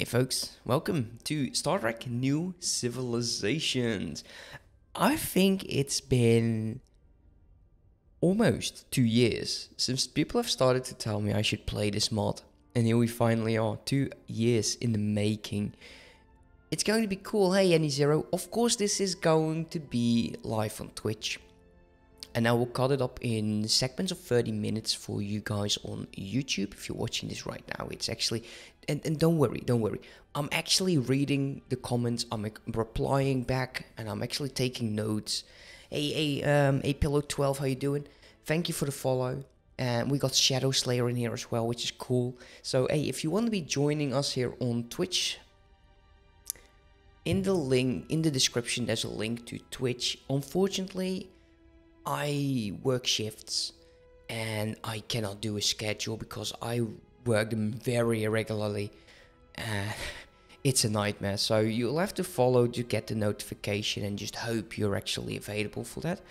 Hey folks, welcome to Star Trek New Civilizations. I think it's been almost 2 years since people have started to tell me I should play this mod. And here we finally are, 2 years in the making. It's going to be cool, hey AnyZero. Of course this is going to be live on Twitch. And I will cut it up in segments of 30 minutes for you guys on YouTube. If you're watching this right now, it's actually... And don't worry. I'm actually reading the comments. I'm replying back. And I'm actually taking notes. Hey Pillow12, how you doing? Thank you for the follow. And we got Shadow Slayer in here as well, which is cool. So, hey, if you want to be joining us here on Twitch... In the description, there's a link to Twitch. Unfortunately... I work shifts and I cannot do a schedule because I work them very irregularly. It's a nightmare, so you'll have to follow to get the notification and just hope you're actually available for that.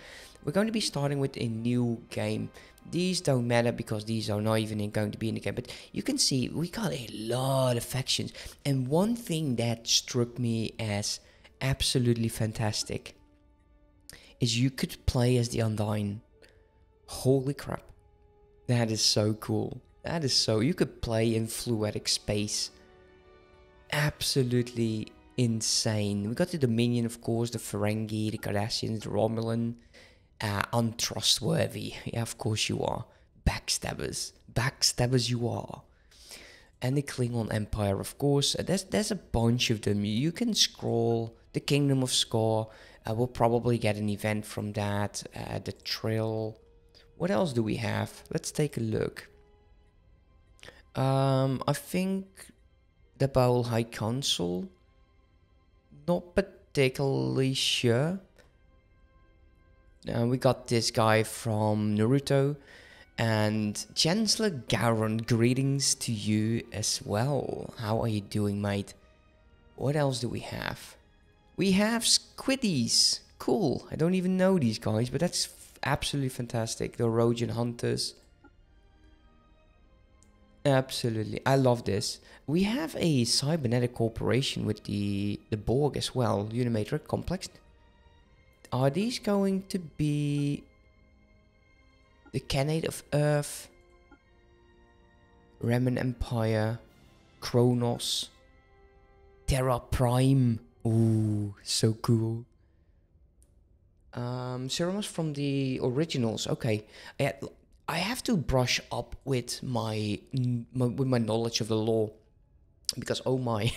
We're going to be starting with a new game. These don't matter because these are not even going to be in the game, but you can see we got a lot of factions. And one thing that struck me as absolutely fantastic is you could play as the Undine. Holy crap. That is so cool. That is so... You could play in fluidic space. Absolutely insane. We got the Dominion, of course, the Ferengi, the Cardassians, the Romulan. Untrustworthy. Yeah, of course you are. Backstabbers. Backstabbers you are. And the Klingon Empire, of course. There's a bunch of them. You can scroll the Kingdom of Skor. We'll probably get an event from that, the Trill. What else do we have? Let's take a look. I think the Bowl High Council. Not particularly sure. We got this guy from Naruto. And Chancellor Garon, greetings to you as well. How are you doing, mate? What else do we have? We have squiddies. Cool. I don't even know these guys, but that's absolutely fantastic. The Rojan Hunters. Absolutely. I love this. We have a cybernetic corporation with the Borg as well. Unimatrix Complex. Are these going to be the Khanate of Earth? Remen Empire. Kronos. Terra Prime. Ooh, so cool. Serums from the originals. Okay, I have to brush up with my knowledge of the lore, because oh my,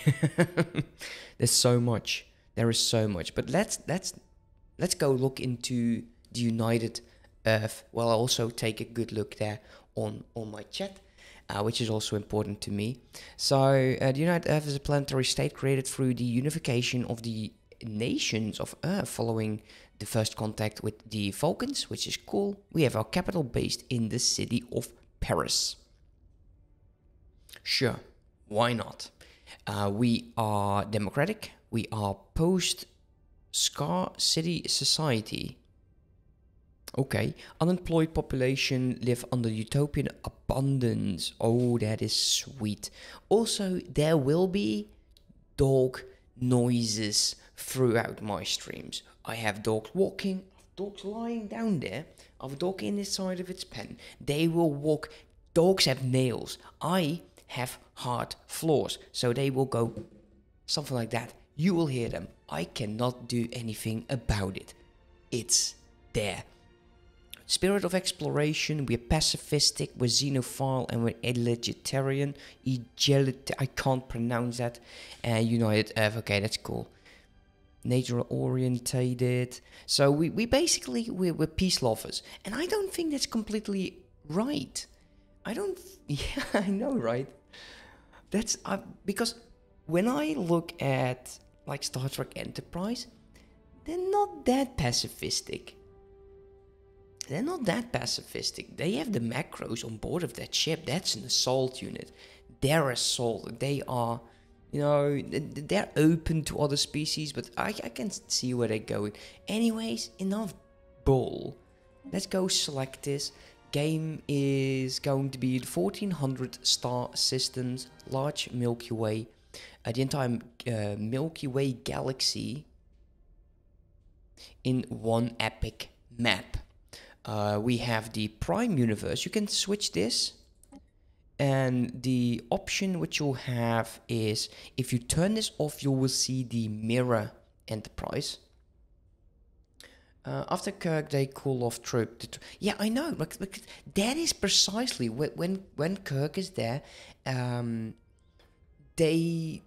there's so much. There is so much. But let's go look into the United Earth. Well, I also take a good look there on my chat. Which is also important to me. So, the United Earth is a planetary state created through the unification of the nations of Earth following the first contact with the Vulcans, which is cool. We have our capital based in the city of Paris. Sure, why not? We are democratic. We are post-Scar City Society. Okay, unemployed population live under utopian abundance. Oh, that is sweet. Also, there will be dog noises throughout my streams. I have dogs walking, I have dogs lying down there, I have a dog in the side of its pen. They will walk. Dogs have nails. I have hard floors, so they will go something like that. You will hear them. I cannot do anything about it. It's there. Spirit of exploration, we're pacifistic, we're xenophile, and we're egalitarian. I can't pronounce that. And United Earth, okay, that's cool. Nature orientated. So we're peace lovers. And I don't think that's completely right. Yeah, I know, right? That's, because when I look at, like, Star Trek Enterprise, they're not that pacifistic. They're not that pacifistic. They have the macros on board of that ship. That's an assault unit. They're assault. They are, you know, they're open to other species, but I can see where they're going. Anyways, enough bull. Let's go select this. Game is going to be 1400 star systems, large Milky Way. the entire Milky Way galaxy in one epic map. We have the prime universe. You can switch this, and the option which you'll have is, if you turn this off, you will see the Mirror Enterprise. After Kirk, they call off troop. Yeah, I know. Like, that is precisely when Kirk is there. They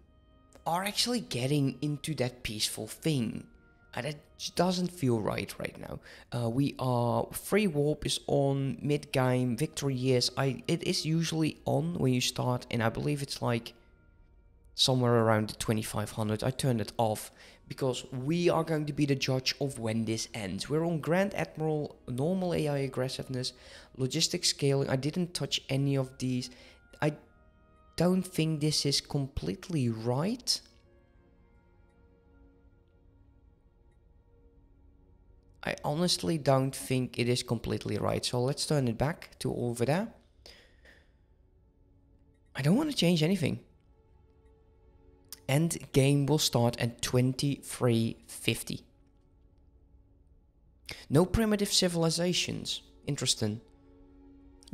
are actually getting into that peaceful thing. That doesn't feel right now. We are free warp is on mid game. Victory years. It is usually on when you start, and I believe it's like somewhere around the 2500. I turned it off because we are going to be the judge of when this ends. We're on Grand Admiral, normal AI aggressiveness, logistics scaling. I didn't touch any of these. I don't think this is completely right. I honestly don't think it is completely right. So let's turn it back to over there. I don't want to change anything. End game will start at 2350. No primitive civilizations. Interesting.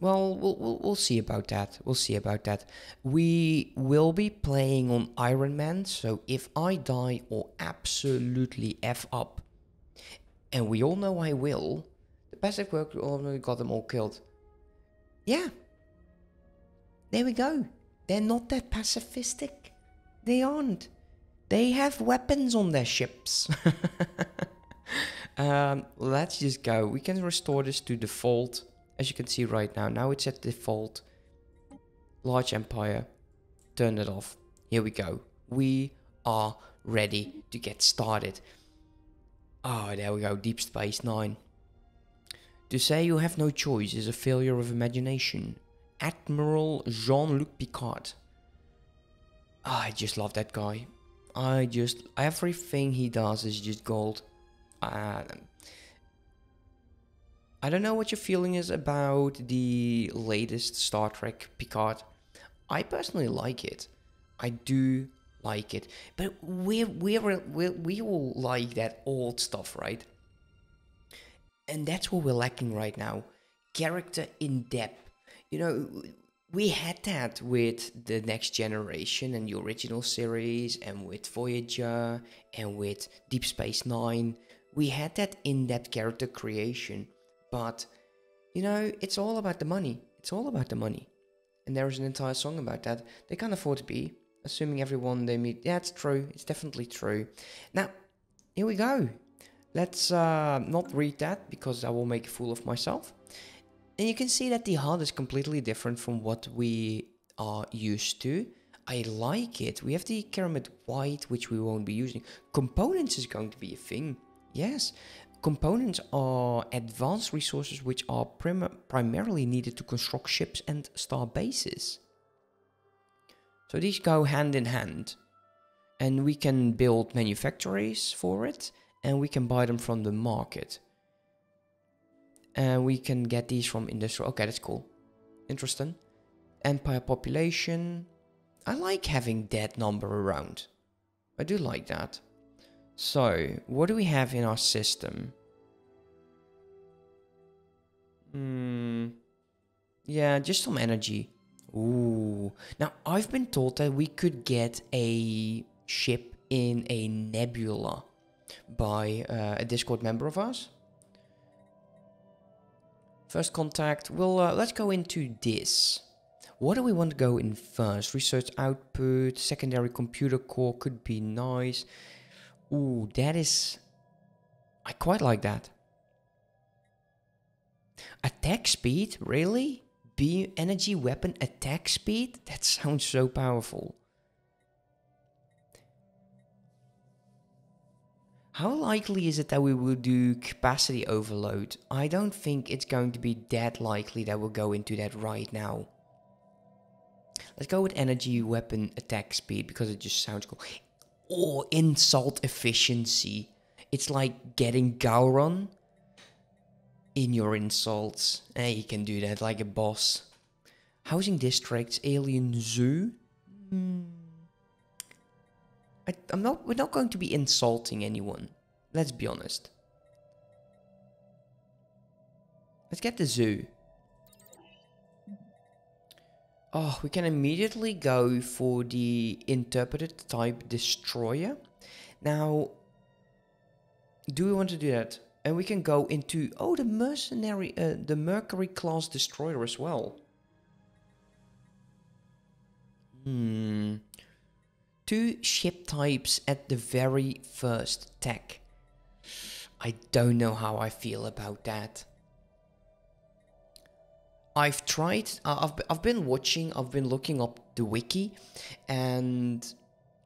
Well, we'll see about that. We'll see about that. We will be playing on Iron Man, so if I die or absolutely F up, and we all know I will, the passive work already got them all killed. Yeah. There we go. They're not that pacifistic. They aren't. They have weapons on their ships. Let's just go. We can restore this to default. As you can see right now. Now it's at default. Large Empire. Turn it off. Here we go. We are ready to get started. Oh, there we go. Deep Space Nine. To say you have no choice is a failure of imagination. Admiral Jean-Luc Picard. I just love that guy. Everything he does is just gold. I don't know what your feeling is about the latest Star Trek Picard. I personally like it. I do like it. But we all like that old stuff, right? And that's what we're lacking right now. Character in depth. You know, we had that with the Next Generation and the original series, and with Voyager, and with Deep Space Nine. We had that in-depth character creation, but, you know, it's all about the money. It's all about the money. And there is an entire song about that. They can't afford to be, assuming everyone they meet. Yeah, it's true. It's definitely true. Now, here we go. Let's not read that, because I will make a fool of myself. And you can see that the HUD is completely different from what we are used to. I like it. We have the Keramid White, which we won't be using. Components is going to be a thing. Yes. Components are advanced resources which are primarily needed to construct ships and star bases. So these go hand in hand. And we can build manufactories for it. And we can buy them from the market. And we can get these from industrial. Okay, that's cool. Interesting. Empire population. I like having that number around. I do like that. So, what do we have in our system? Yeah, just some energy. Ooh. Now, I've been told that we could get a ship in a nebula by a Discord member of ours. First contact. Well, let's go into this. What do we want to go in first? Research output, secondary computer core could be nice. Ooh, that is... I quite like that. Attack speed? Really? Beam, energy, weapon, attack speed? That sounds so powerful. How likely is it that we will do capacity overload? I don't think it's going to be that likely that we'll go into that right now. Let's go with energy, weapon, attack speed, because it just sounds cool. Or insult efficiency. It's like getting Gowron in your insults. And you can do that like a boss. Housing districts, alien zoo. We're not going to be insulting anyone. Let's be honest. Let's get the zoo. Oh, we can immediately go for the interpreted type destroyer. Now, do we want to do that? And we can go into, oh, the mercenary, the Mercury class destroyer as well. Hmm. Two ship types at the very first tech. I don't know how I feel about that. I've tried, I've been watching, I've been looking up the wiki and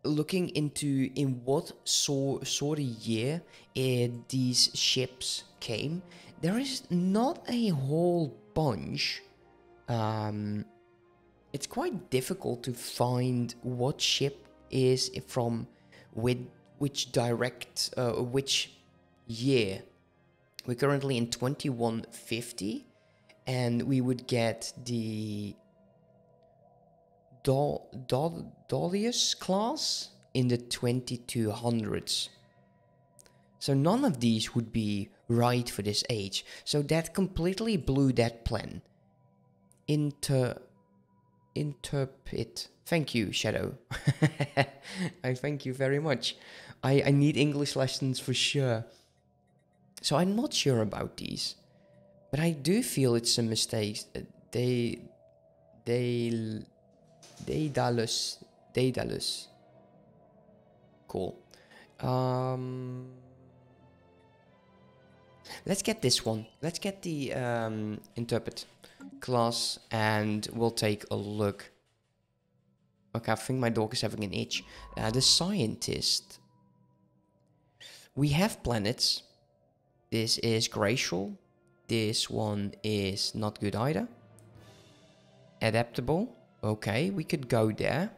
looking into in what sort of year these ships came. There is not a whole bunch. It's quite difficult to find what ship is from which year. We're currently in 2150. And we would get the Dolius class in the 2200s. So none of these would be right for this age. So that completely blew that plan. Interpret. Thank you, Shadow. I thank you very much. I need English lessons for sure. So I'm not sure about these. But I do feel it's a mistake. Daedalus. Cool. Let's get this one. Let's get the interpret class and we'll take a look. Okay, I think my dog is having an itch. The scientist. We have planets. This is Gracial. This one is not good either. Adaptable. Okay, we could go there.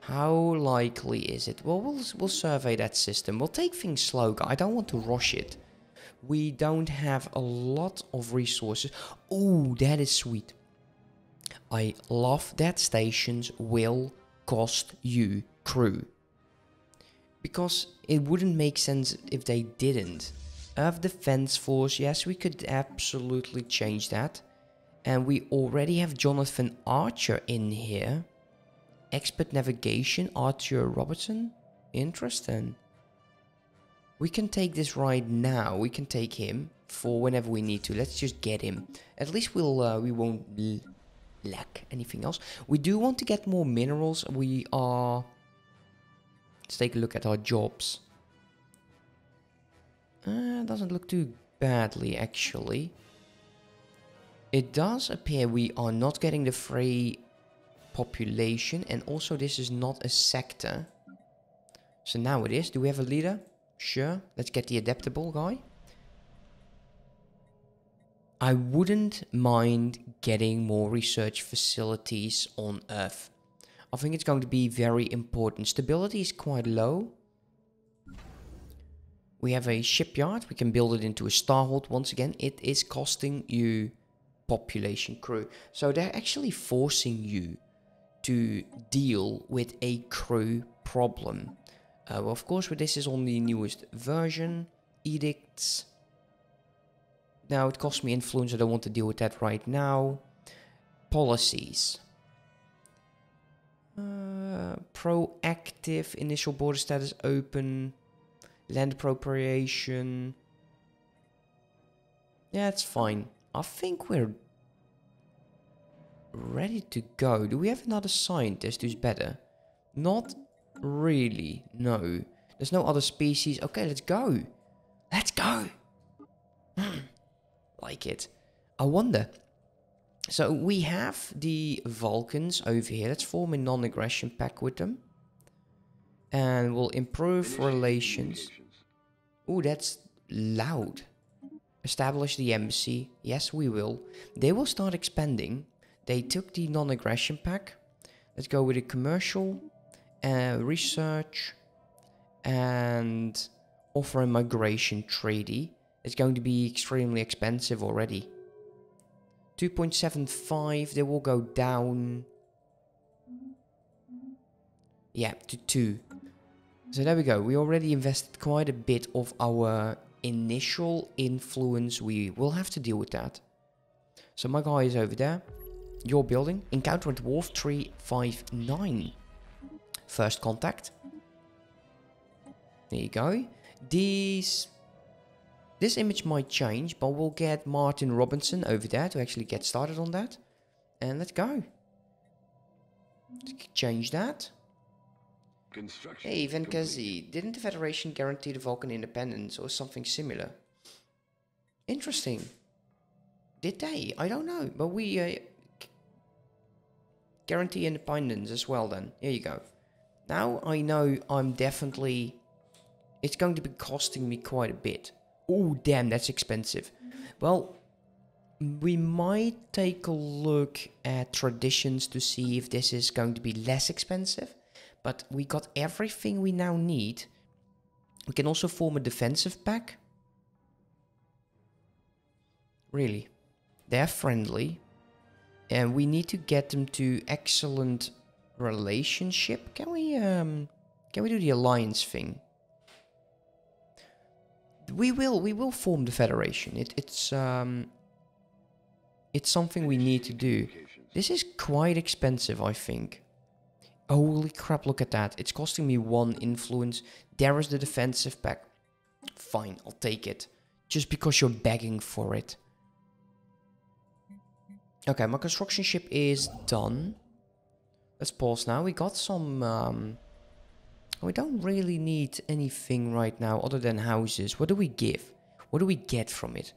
How likely is it? Well, we'll survey that system. We'll take things slow. I don't want to rush it. We don't have a lot of resources. Oh, that is sweet. I love that stations will cost you crew. Because it wouldn't make sense if they didn't. Earth Defense Force, yes, we could absolutely change that. And we already have Jonathan Archer in here. Expert Navigation, Archer Robertson. Interesting. We can take this right now. We can take him for whenever we need to. Let's just get him. At least we'll, we won't lack anything else. We do want to get more minerals. We are... Let's take a look at our jobs. Doesn't look too badly, actually. It does appear we are not getting the free population, and also this is not a sector. So now it is. Do we have a leader? Sure. Let's get the adaptable guy. I wouldn't mind getting more research facilities on Earth. I think it's going to be very important. Stability is quite low. We have a shipyard, we can build it into a starhold. Once again, it is costing you population crew. So they're actually forcing you to deal with a crew problem. Well, of course, this is on the newest version, edicts. Now, it costs me influence, I don't want to deal with that right now. Policies. Proactive, initial border status open. Land appropriation. Yeah, it's fine. I think we're ready to go. Do we have another scientist who's better? Not really, no. There's no other species. Okay, let's go. Let's go. Like it. I wonder. So we have the Vulcans over here. Let's form a non-aggression pact with them. And we'll improve relations. Ooh, that's loud. Establish the embassy. Yes, we will. They will start expanding. They took the non-aggression pack. Let's go with a commercial. Research. And offer a migration treaty. It's going to be extremely expensive already. 2.75. They will go down. Yeah, to 2. So there we go. We already invested quite a bit of our initial influence. We will have to deal with that. So my guy is over there. Your building. Encounter at Wharf 359. First contact. There you go. This image might change, but we'll get Martin Robinson over there to actually get started on that. And let's go. Let's change that. Hey, Venkezi, didn't the Federation guarantee the Vulcan independence or something similar? Interesting. Did they? I don't know, but we guarantee independence as well then. Here you go. Now I know I'm definitely... It's going to be costing me quite a bit. Oh, damn, that's expensive. Well, we might take a look at traditions to see if this is going to be less expensive. But we got everything we now need. We can also form a defensive pack. Really. They're friendly. And we need to get them to excellent relationship. Can we do the alliance thing? We will form the Federation. It's something we need to do. This is quite expensive, I think. Holy crap, look at that. It's costing me 1 influence. There is the defensive pack. Fine, I'll take it. Just because you're begging for it. Okay, my construction ship is done. Let's pause now. We got some... We don't really need anything right now other than houses. What do we give? What do we get from it?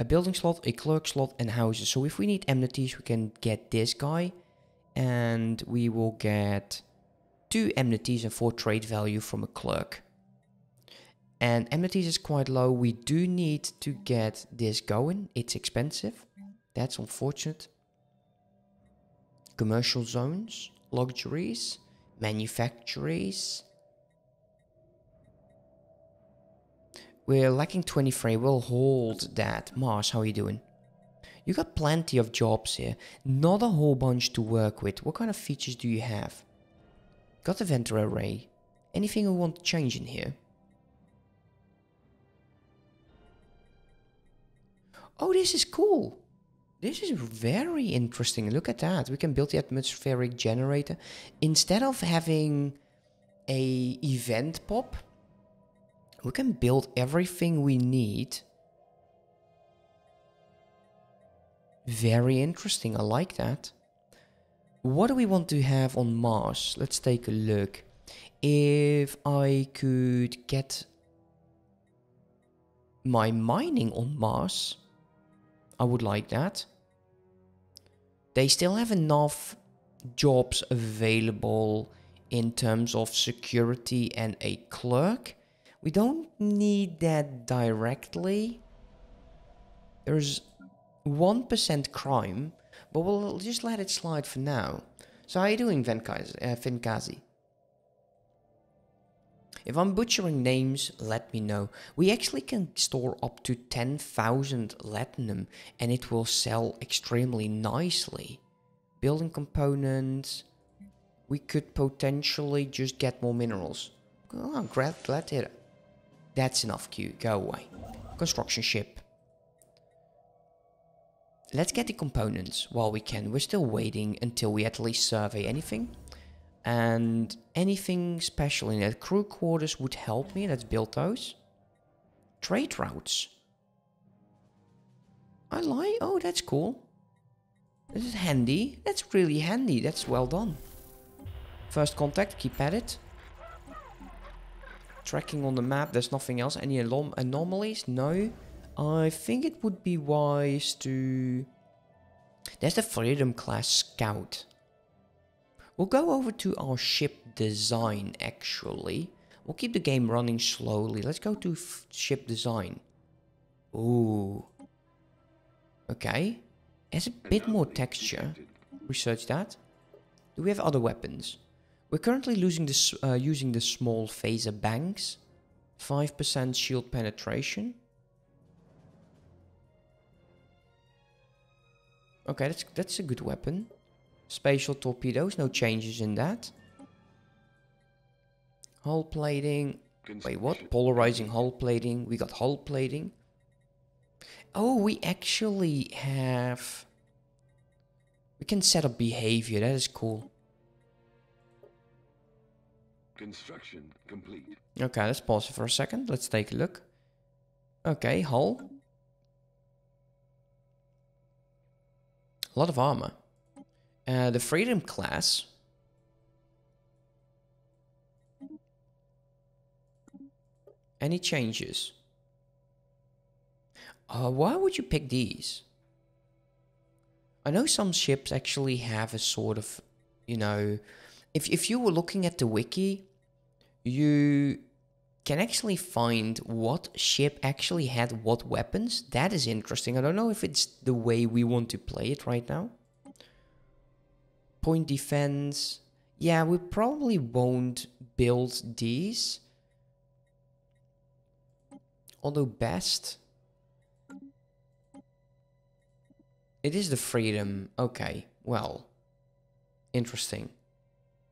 A building slot, a clerk slot, and houses. So if we need amenities, we can get this guy. And we will get 2 amenities and 4 trade value from a clerk. And amenities is quite low. We do need to get this going. It's expensive. That's unfortunate. Commercial zones, luxuries, manufactories. We're lacking 23. We'll hold that. Mars, how are you doing? You got plenty of jobs here. Not a whole bunch to work with. What kind of features do you have? Got the vent array. Anything we want to change in here? Oh, this is cool. This is very interesting. Look at that. We can build the atmospheric generator. Instead of having an event pop, we can build everything we need. Very interesting, I like that. What do we want to have on Mars? Let's take a look. If I could get my mining on Mars, I would like that. They still have enough jobs available in terms of security and a clerk. We don't need that directly. There's 1% crime, but we'll just let it slide for now. So how are you doing, Venkezi? If I'm butchering names, let me know. We actually can store up to 10,000 latinum, and it will sell extremely nicely. Building components. We could potentially just get more minerals. Oh, glad. That's enough, Q. Go away. Construction ship. Let's get the components while we can. We're still waiting until we at least survey anything. And anything special in that. Crew quarters would help me. Let's build those. Trade routes. I lie. Oh, that's cool. This is handy. That's really handy. That's well done. First contact. Keep at it. Tracking on the map. There's nothing else. Any anomalies? No. I think it would be wise to... There's the Freedom class Scout. We'll go over to our ship design, actually. We'll keep the game running slowly. Let's go to ship design. Ooh. Okay. There's a bit more texture. Research that. Do we have other weapons? We're currently using the small phaser banks. 5% shield penetration. Okay, that's a good weapon. Spatial torpedoes, no changes in that. Hull plating. Wait, what? Polarizing hull plating. We got hull plating. Oh, we actually have... We can set up behavior. That is cool. Construction complete. Okay, let's pause it for a second. Let's take a look. Okay, hull. A lot of armor. The Freedom class. Any changes? Why would you pick these? I know some ships actually have a sort of, you know, if you were looking at the wiki, you can actually find what ship actually had what weapons. That is interesting. I don't know if it's the way we want to play it right now. Point defense. Yeah, we probably won't build these. Although best. It is the Freedom. Okay, well. Interesting.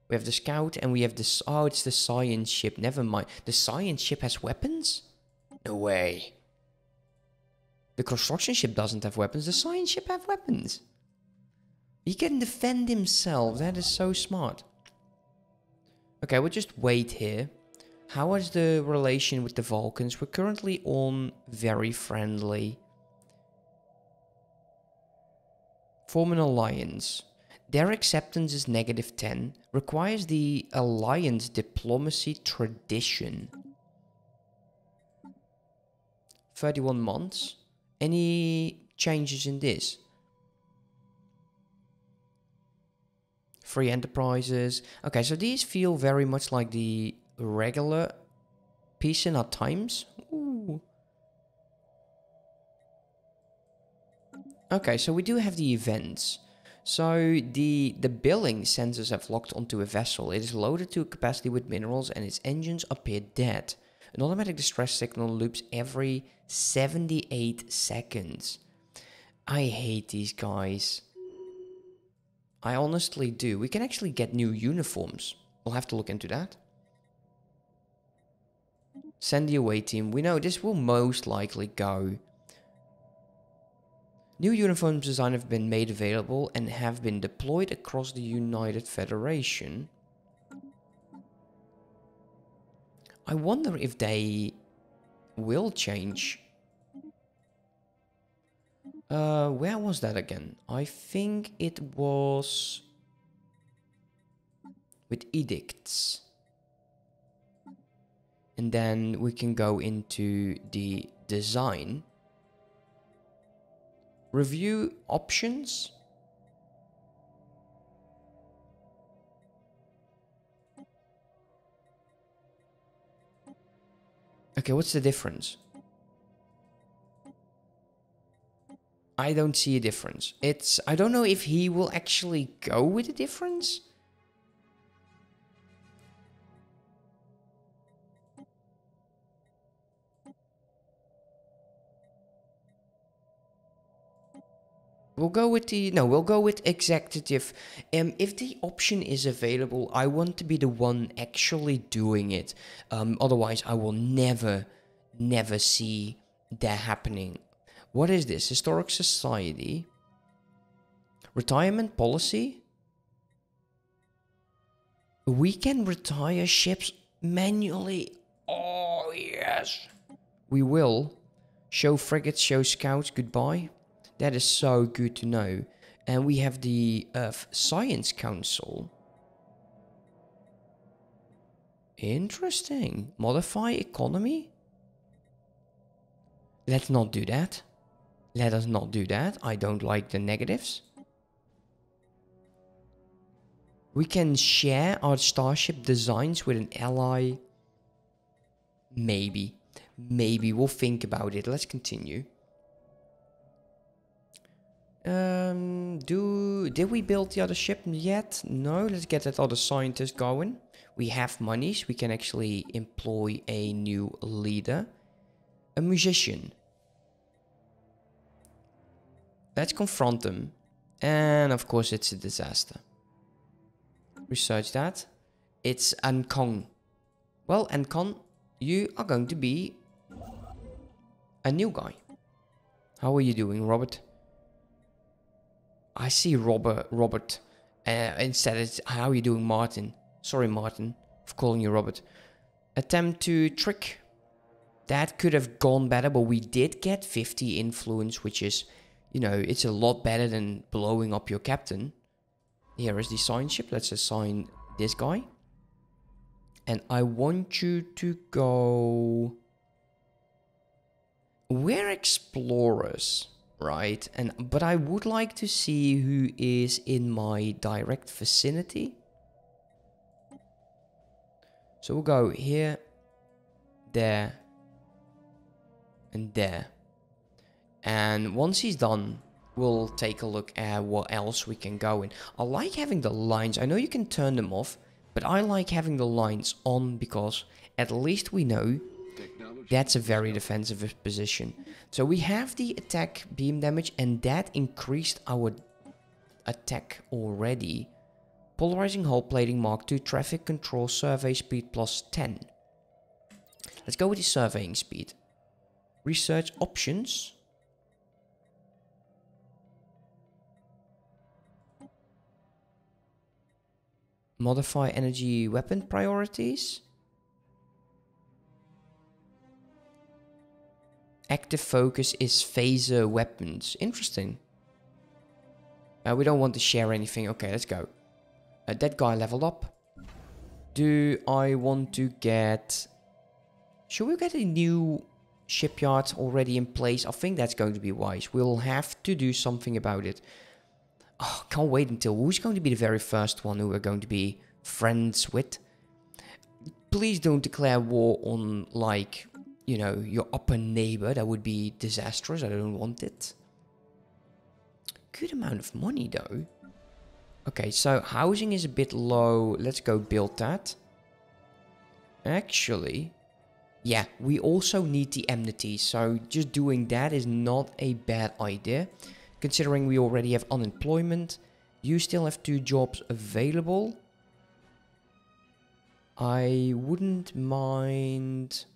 We have the Scout and we have this. Oh, it's the science ship. Never mind. The science ship has weapons? No way. The construction ship doesn't have weapons. The science ship have weapons. He can defend himself. That is so smart. Okay, we'll just wait here. How is the relation with the Vulcans? We're currently on very friendly. Form an alliance. Their acceptance is -10. Requires the alliance diplomacy tradition. 31 months. Any changes in this? Free enterprises. Okay, so these feel very much like the regular Peace in Our Times. Ooh. Okay, so we do have the events. So the billing sensors have locked onto a vessel. It is loaded to capacity with minerals and its engines appear dead. An automatic distress signal loops every 78 seconds. I hate these guys. I honestly do. We can actually get new uniforms. We'll have to look into that. Send the away team. We know this will most likely go. New uniforms design have been made available and have been deployed across the United Federation. I wonder if they will change. Where was that again? I think it was with edicts. And then we can go into the design. Review options. Okay, what's the difference? I don't see a difference. It's... I don't know if he will actually go with a difference. We'll go with the... No, we'll go with executive. If the option is available, I want to be the one actually doing it. Otherwise, I will never see that happening. What is this? Historic society. Retirement policy. We can retire ships manually. Oh, yes. We will. Show frigates, show scouts, goodbye. That is so good to know. And we have the Earth Science Council. Interesting. Modify economy? Let's not do that. Let us not do that. I don't like the negatives. We can share our starship designs with an ally. Maybe. Maybe. We'll think about it. Let's continue. Did we build the other ship yet? No. Let's get that other scientist going. We have monies. We can actually employ a new leader. A musician. Let's confront them. And of course it's a disaster. Research that. It's An-Kong. Well, An-Kong, you are going to be a new guy. How are you doing, Robert? I see Robert. Instead, it's how are you doing, Martin? Sorry, Martin, for calling you Robert. Attempt to trick. That could have gone better, but we did get 50 influence, which is, you know, it's a lot better than blowing up your captain. Here is the science ship. Let's assign this guy. And I want you to go... We're explorers, right? But I would like to see who is in my direct vicinity. So we'll go here, there, and there. And once he's done, we'll take a look at what else we can go in. I like having the lines. I know you can turn them off, but I like having the lines on because at least we know that's a very defensive position. So we have the attack beam damage, and that increased our attack already. Polarizing hull plating Mark II, traffic control, survey speed +10. Let's go with the surveying speed. Research options. Modify energy weapon priorities. Active focus is phaser weapons. Interesting. We don't want to share anything. Okay, let's go. That guy leveled up. Do I want to get... Should we get a new shipyard already in place? I think that's going to be wise. We'll have to do something about it. Oh, can't wait until... Who's going to be the very first one who we're going to be friends with? Please don't declare war on, like, you know, your upper neighbor. That would be disastrous. I don't want it. Good amount of money, though. Okay, so housing is a bit low. Let's go build that. Actually... Yeah, we also need the amenities, so just doing that is not a bad idea. Considering we already have unemployment, you still have 2 jobs available. I wouldn't mind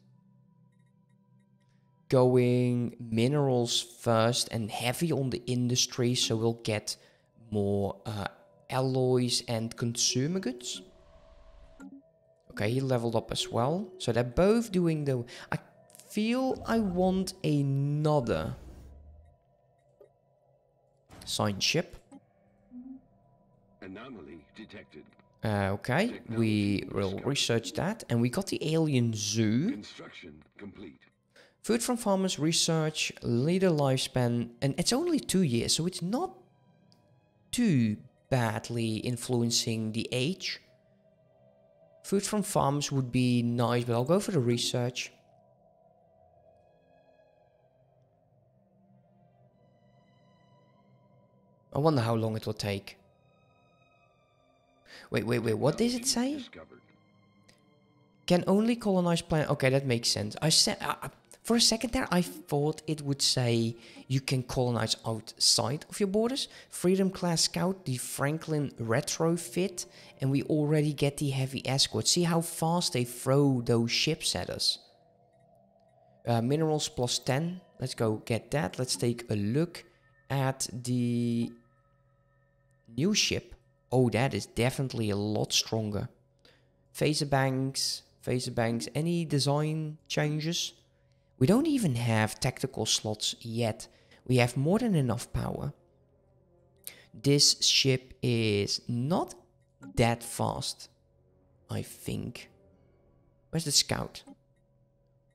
going minerals first and heavy on the industry, so we'll get more alloys and consumer goods. Okay, he leveled up as well. So they're both doing the... I feel I want another science ship. Anomaly detected. Okay, technology we will discovered. Research that. And we got the alien zoo. Construction complete. Food from farmers, research, leader lifespan. And it's only 2 years, so it's not too badly influencing the age. Food from farms would be nice, but I'll go for the research. I wonder how long it will take. Wait, what does it say? Can only colonize planet... Okay, that makes sense. I said... for a second there, I thought it would say you can colonize outside of your borders. Freedom class Scout, the Franklin retrofit, and we already get the heavy escort. See how fast they throw those ships at us. Minerals +10. Let's go get that. Let's take a look at the new ship. Oh, that is definitely a lot stronger. Phaser banks. Any design changes? We don't even have tactical slots yet. We have more than enough power. This ship is not that fast, I think. Where's the Scout?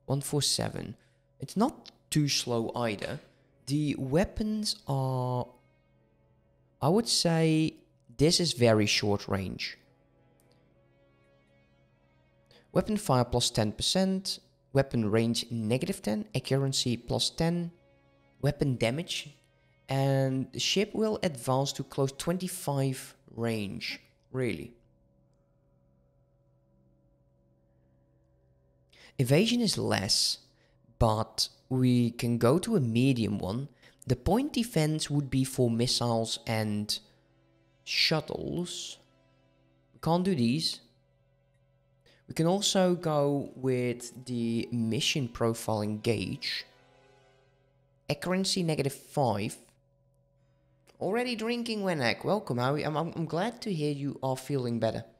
147. It's not too slow either. The weapons are... I would say this is very short range. Weapon fire +10%. Weapon range -10, accuracy +10, weapon damage, and the ship will advance to close 25 range, really. Evasion is less, but we can go to a medium one. The point defense would be for missiles and shuttles. Can't do these. We can also go with the mission profiling gauge. Accuracy -5. Already drinking, Wenak. Welcome. I'm glad to hear you are feeling better.